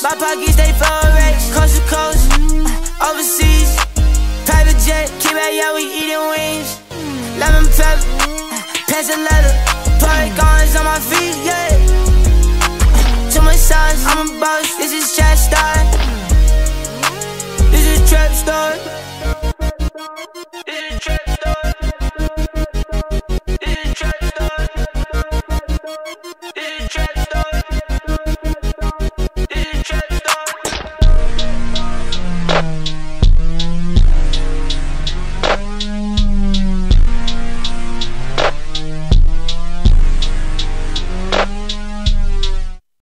My pockets, they foray, coast to coast, overseas. Private jet, keep out, yeah, we eating wings. Lemon pepper, pass a letter. Party garlands on my feet, yeah. Too much silence, I'm a boss, this is Chad Star. This is Trap Star.